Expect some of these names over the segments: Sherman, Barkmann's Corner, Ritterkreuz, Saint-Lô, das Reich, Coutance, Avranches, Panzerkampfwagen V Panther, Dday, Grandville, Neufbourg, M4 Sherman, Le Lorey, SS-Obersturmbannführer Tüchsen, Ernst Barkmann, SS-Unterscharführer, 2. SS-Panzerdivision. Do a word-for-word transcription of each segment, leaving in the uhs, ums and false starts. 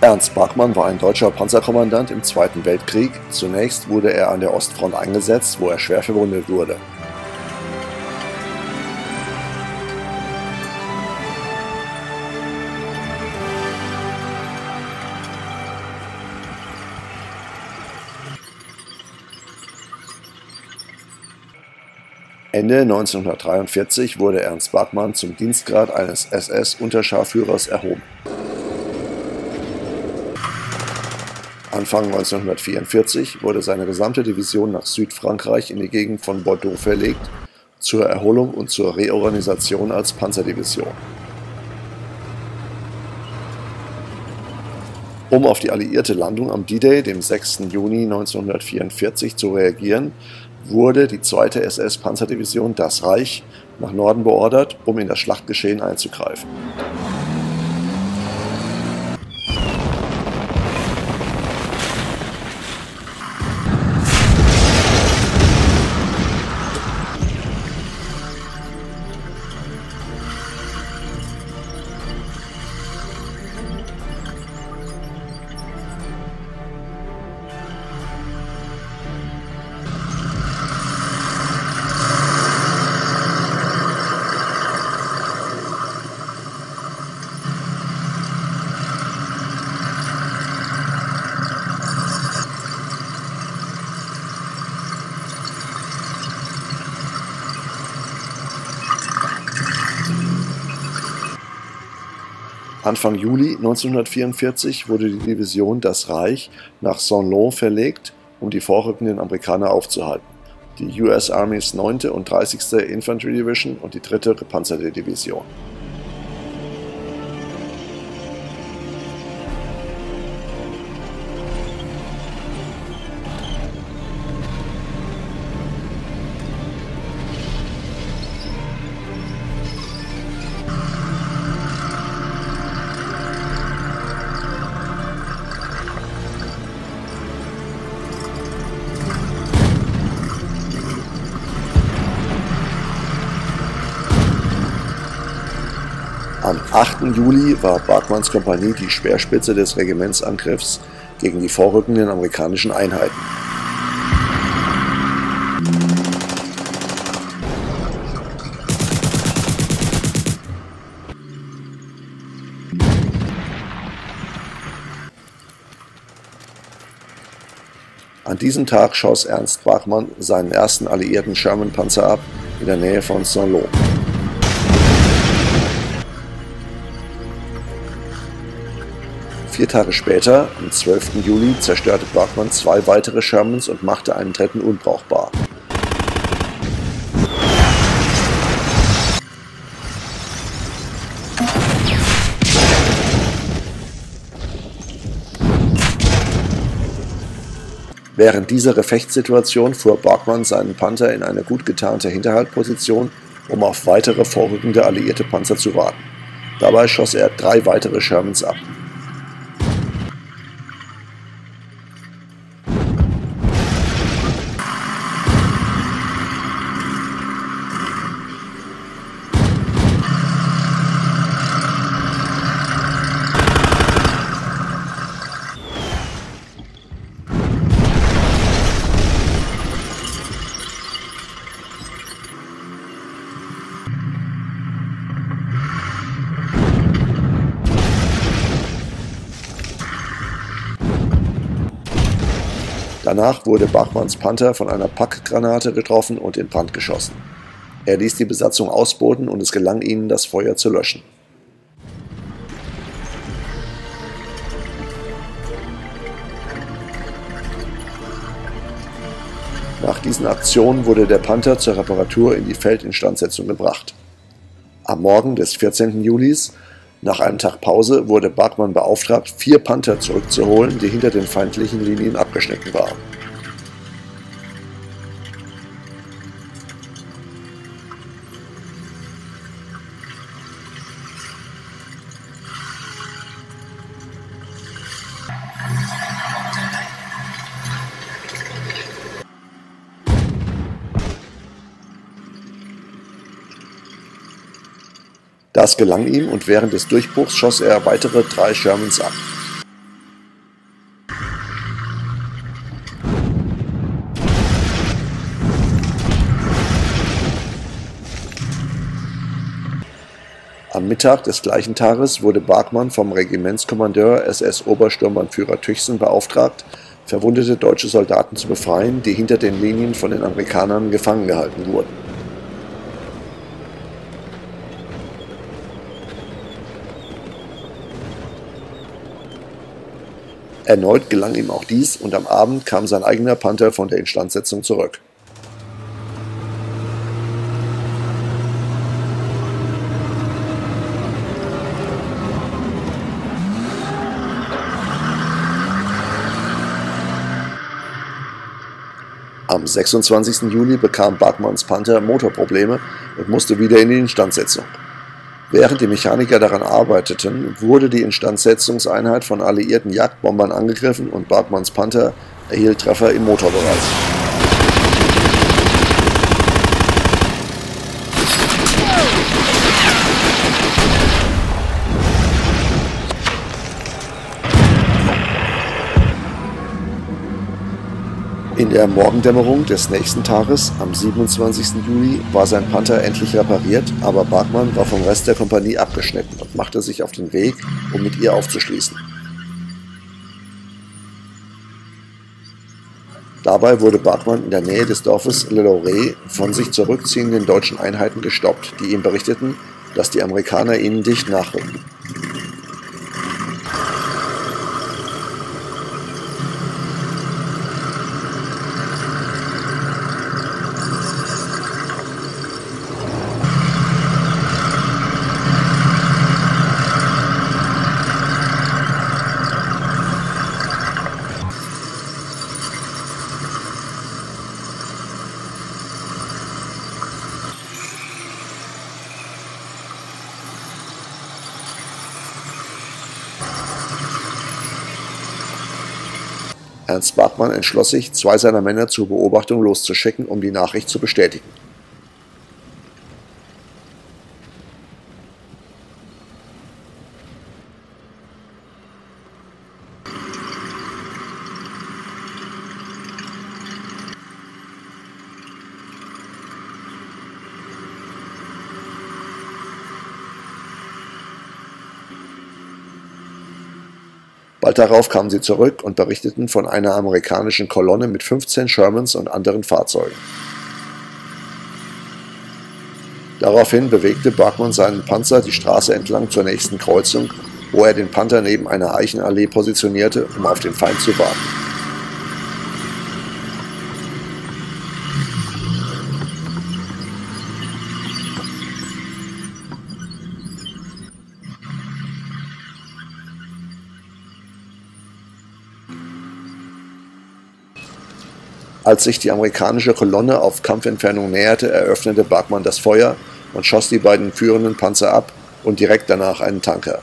Ernst Barkmann war ein deutscher Panzerkommandant im Zweiten Weltkrieg. Zunächst wurde er an der Ostfront eingesetzt, wo er schwer verwundet wurde. Ende neunzehnhundertdreiundvierzig wurde Ernst Barkmann zum Dienstgrad eines S S-Unterscharführers erhoben. Anfang neunzehnhundertvierundvierzig wurde seine gesamte Division nach Südfrankreich in die Gegend von Bordeaux verlegt, zur Erholung und zur Reorganisation als Panzerdivision. Um auf die alliierte Landung am D-Day, dem sechsten Juni neunzehnhundertvierundvierzig, zu reagieren, wurde die zweite S S-Panzerdivision, das Reich, nach Norden beordert, um in das Schlachtgeschehen einzugreifen. Anfang Juli neunzehnhundertvierundvierzig wurde die Division Das Reich nach Saint-Lô verlegt, um die vorrückenden Amerikaner aufzuhalten. Die U S Armys neunte und dreißigste Infantry Division und die dritte gepanzerte Division. Am achten Juli war Barkmanns Kompanie die Speerspitze des Regimentsangriffs gegen die vorrückenden amerikanischen Einheiten. An diesem Tag schoss Ernst Barkmann seinen ersten alliierten Sherman-Panzer ab in der Nähe von Saint-Lô. Vier Tage später, am zwölften Juli, zerstörte Barkmann zwei weitere Shermans und machte einen dritten unbrauchbar. Während dieser Gefechtssituation fuhr Barkmann seinen Panther in eine gut getarnte Hinterhaltposition, um auf weitere vorrückende alliierte Panzer zu warten. Dabei schoss er drei weitere Shermans ab. Danach wurde Barkmanns Panther von einer Packgranate getroffen und in Brand geschossen. Er ließ die Besatzung ausboten und es gelang ihnen, das Feuer zu löschen. Nach diesen Aktionen wurde der Panther zur Reparatur in die Feldinstandsetzung gebracht. Am Morgen des vierzehnten Juli, nach einem Tag Pause, wurde Barkmann beauftragt, vier Panther zurückzuholen, die hinter den feindlichen Linien abgeschnitten waren. Das gelang ihm und während des Durchbruchs schoss er weitere drei Shermans ab. Am Mittag des gleichen Tages wurde Barkmann vom Regimentskommandeur S S-Obersturmbannführer Tüchsen beauftragt, verwundete deutsche Soldaten zu befreien, die hinter den Linien von den Amerikanern gefangen gehalten wurden. Erneut gelang ihm auch dies und am Abend kam sein eigener Panther von der Instandsetzung zurück. Am sechsundzwanzigsten Juli bekam Barkmanns Panther Motorprobleme und musste wieder in die Instandsetzung. Während die Mechaniker daran arbeiteten, wurde die Instandsetzungseinheit von alliierten Jagdbombern angegriffen und Barkmanns Panther erhielt Treffer im Motorbereich. In der Morgendämmerung des nächsten Tages, am siebenundzwanzigsten Juli, war sein Panther endlich repariert, aber Barkmann war vom Rest der Kompanie abgeschnitten und machte sich auf den Weg, um mit ihr aufzuschließen. Dabei wurde Barkmann in der Nähe des Dorfes Le Lorey von sich zurückziehenden deutschen Einheiten gestoppt, die ihm berichteten, dass die Amerikaner ihnen dicht nachrückten. Ernst Barkmann entschloss sich, zwei seiner Männer zur Beobachtung loszuschicken, um die Nachricht zu bestätigen. Bald darauf kamen sie zurück und berichteten von einer amerikanischen Kolonne mit fünfzehn Shermans und anderen Fahrzeugen. Daraufhin bewegte Barkmann seinen Panzer die Straße entlang zur nächsten Kreuzung, wo er den Panther neben einer Eichenallee positionierte, um auf den Feind zu warten. Als sich die amerikanische Kolonne auf Kampfentfernung näherte, eröffnete Barkmann das Feuer und schoss die beiden führenden Panzer ab und direkt danach einen Tanker.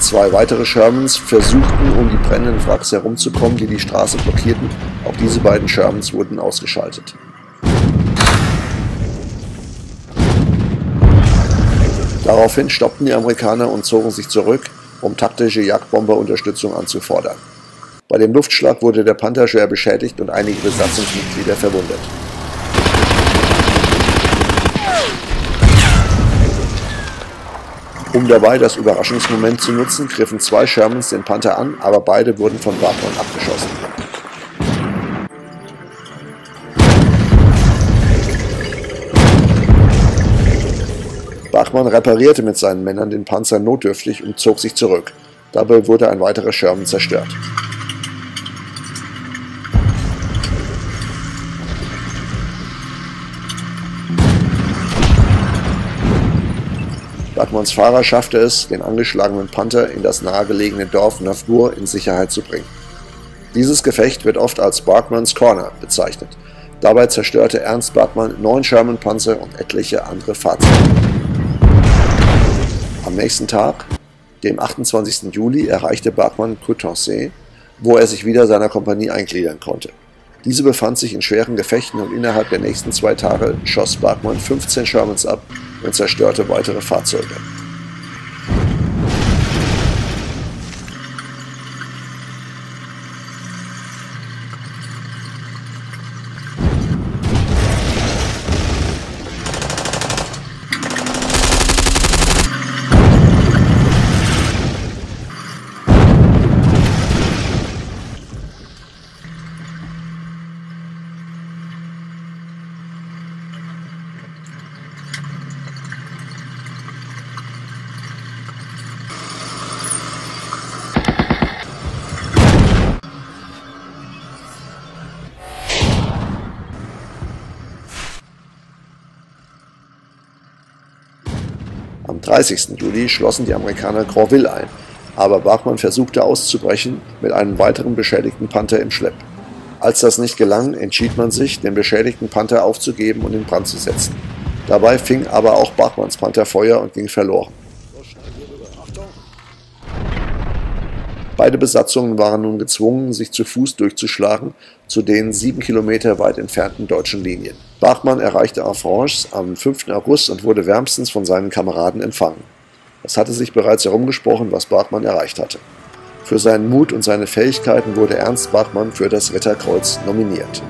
Zwei weitere Shermans versuchten, um die brennenden Wracks herumzukommen, die die Straße blockierten. Auch diese beiden Shermans wurden ausgeschaltet. Daraufhin stoppten die Amerikaner und zogen sich zurück, um taktische Jagdbomberunterstützung anzufordern. Bei dem Luftschlag wurde der Panther schwer beschädigt und einige Besatzungsmitglieder verwundet. Um dabei das Überraschungsmoment zu nutzen, griffen zwei Shermans den Panther an, aber beide wurden von Barkmann abgeschossen. Barkmann reparierte mit seinen Männern den Panzer notdürftig und zog sich zurück. Dabei wurde ein weiterer Sherman zerstört. Barkmanns Fahrer schaffte es, den angeschlagenen Panther in das nahegelegene Dorf Neufbourg in Sicherheit zu bringen. Dieses Gefecht wird oft als Barkmann's Corner bezeichnet. Dabei zerstörte Ernst Barkmann neun Sherman-Panzer und etliche andere Fahrzeuge. Am nächsten Tag, dem achtundzwanzigsten Juli, erreichte Barkmann Coutance wo er sich wieder seiner Kompanie eingliedern konnte. Diese befand sich in schweren Gefechten und innerhalb der nächsten zwei Tage schoss Barkmann fünfzehn Shermans ab und zerstörte weitere Fahrzeuge. Am dreißigsten Juli schlossen die Amerikaner Grandville ein, aber Barkmann versuchte auszubrechen mit einem weiteren beschädigten Panther im Schlepp. Als das nicht gelang, entschied man sich, den beschädigten Panther aufzugeben und in Brand zu setzen. Dabei fing aber auch Barkmanns Panther Feuer und ging verloren. Beide Besatzungen waren nun gezwungen, sich zu Fuß durchzuschlagen zu den sieben Kilometer weit entfernten deutschen Linien. Barkmann erreichte Avranches am fünften August und wurde wärmstens von seinen Kameraden empfangen. Es hatte sich bereits herumgesprochen, was Barkmann erreicht hatte. Für seinen Mut und seine Fähigkeiten wurde Ernst Barkmann für das Ritterkreuz nominiert.